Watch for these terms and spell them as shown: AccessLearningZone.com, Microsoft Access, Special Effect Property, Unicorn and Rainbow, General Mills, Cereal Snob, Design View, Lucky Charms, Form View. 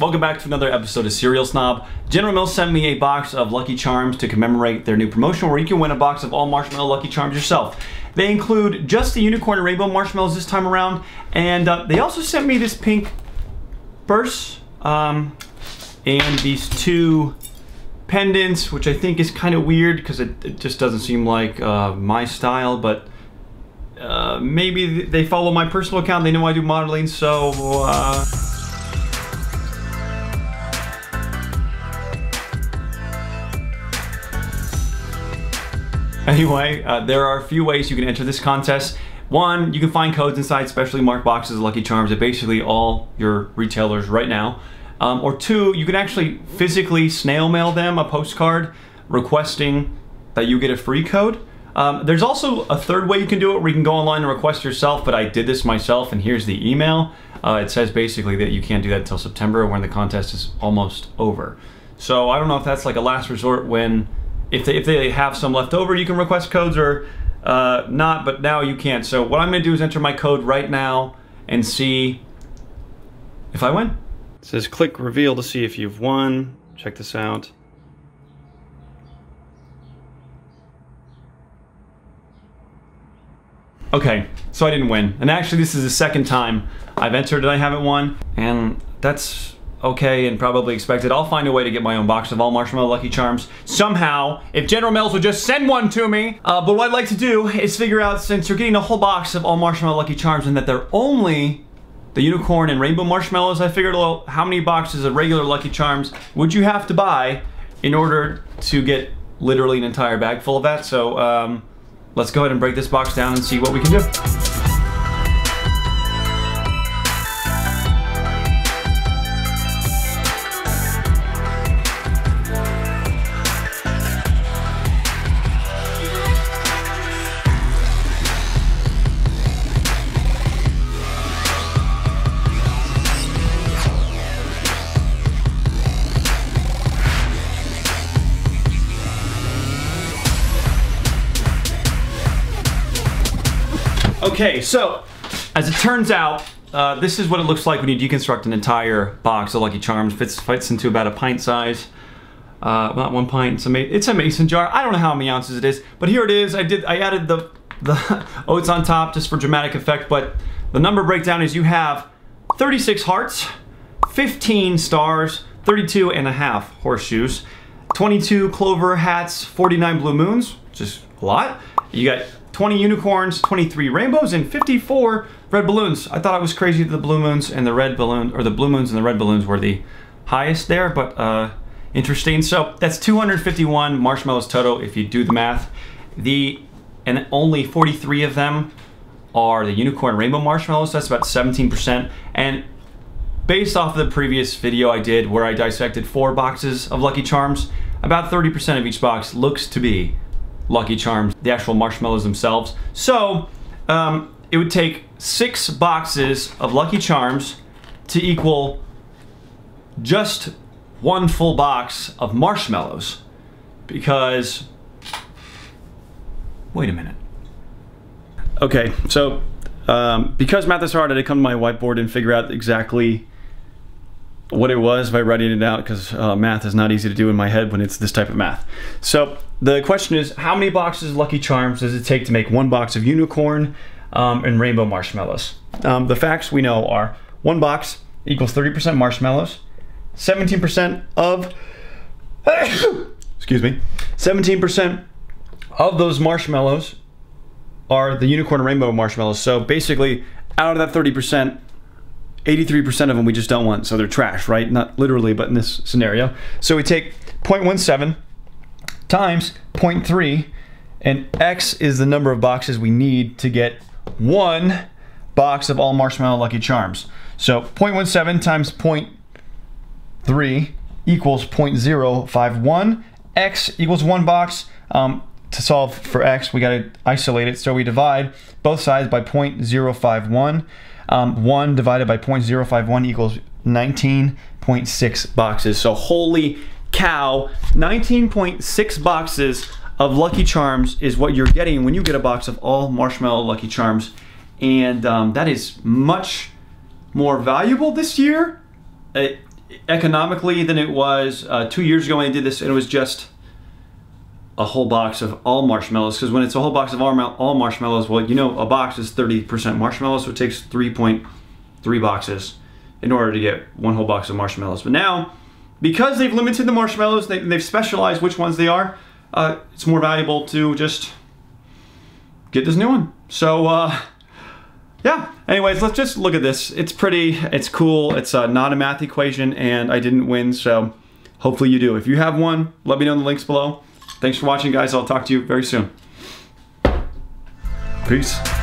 Welcome back to another episode of Cereal Snob. General Mills sent me a box of Lucky Charms to commemorate their new promotion where you can win a box of all marshmallow Lucky Charms yourself. They include just the Unicorn and Rainbow marshmallows this time around, and they also sent me this pink purse and these two pendants, which I think is kind of weird because it just doesn't seem like my style, but maybe they follow my personal account. They know I do modeling, so anyway, there are a few ways you can enter this contest. One, you can find codes inside specially marked boxes of Lucky Charms at basically all your retailers right now. Or two, you can actually physically snail mail them a postcard requesting that you get a free code. There's also a third way you can do it where you can go online and request yourself, but I did this myself and here's the email. It says basically that you can't do that until September when the contest is almost over. So I don't know if that's like a last resort when, if they have some left over, you can request codes or not, but now you can't. So what I'm gonna do is enter my code right now and see if I win. It says click reveal to see if you've won. Check this out. Okay, so I didn't win. And actually this is the second time I've entered and I haven't won. And that's okay and probably expected. I'll find a way to get my own box of all marshmallow Lucky Charms somehow, if General Mills would just send one to me. But what I'd like to do is figure out, since you're getting a whole box of all marshmallow Lucky Charms and that they're only the Unicorn and Rainbow marshmallows, I figured out how many boxes of regular Lucky Charms would you have to buy in order to get literally an entire bag full of that. So let's go ahead and break this box down and see what we can do. Okay, so as it turns out, this is what it looks like when you deconstruct an entire box of Lucky Charms. Fits into about a pint size, not 1 pint. It's a mason jar. I don't know how many ounces it is, but here it is. I added the oats on top just for dramatic effect. But the number breakdown is you have 36 hearts, 15 stars, 32 and a half horseshoes, 22 clover hats, 49 blue moons, which is a lot. You got 20 unicorns, 23 rainbows, and 54 red balloons. I thought it was crazy that the blue moons and the red balloon, or the blue moons and the red balloons were the highest there, but interesting. So that's 251 marshmallows total if you do the math. And only 43 of them are the Unicorn Rainbow marshmallows. That's about 17%. And based off of the previous video I did where I dissected 4 boxes of Lucky Charms, about 30% of each box looks to be Lucky Charms, the actual marshmallows themselves. So it would take 6 boxes of Lucky Charms to equal just 1 full box of marshmallows, because, wait a minute. Okay, so because math is hard, I had to come to my whiteboard and figure out exactly what it was by writing it out, because math is not easy to do in my head when it's this type of math. So the question is, how many boxes of Lucky Charms does it take to make 1 box of Unicorn and Rainbow marshmallows? The facts we know are 1 box equals 30% marshmallows, 17% of, excuse me, 17% of those marshmallows are the Unicorn and Rainbow marshmallows. So basically, out of that 30%, 83% of them we just don't want, so they're trash, right? Not literally, but in this scenario. So we take 0.17 times 0.3, and X is the number of boxes we need to get 1 box of all marshmallow Lucky Charms. So 0.17 times 0.3 equals 0.051. X equals 1 box. To solve for X, we gotta isolate it, so we divide both sides by 0.051. 1 divided by 0.051 equals 19.6 boxes. So holy cow, 19.6 boxes of Lucky Charms is what you're getting when you get a box of all marshmallow Lucky Charms. And that is much more valuable this year. economically than it was 2 years ago when I did this, and it was just a whole box of all marshmallows, because when it's a whole box of all marshmallows, well, you know, a box is 30% marshmallows, so it takes 3.3 boxes in order to get one whole box of marshmallows. But now, because they've limited the marshmallows, they've specialized which ones they are, it's more valuable to just get this new one. So, yeah. Anyways, let's just look at this. It's pretty, it's cool, it's not a math equation, and I didn't win, so hopefully you do. If you have one, let me know in the links below. Thanks for watching, guys. I'll talk to you very soon. Peace.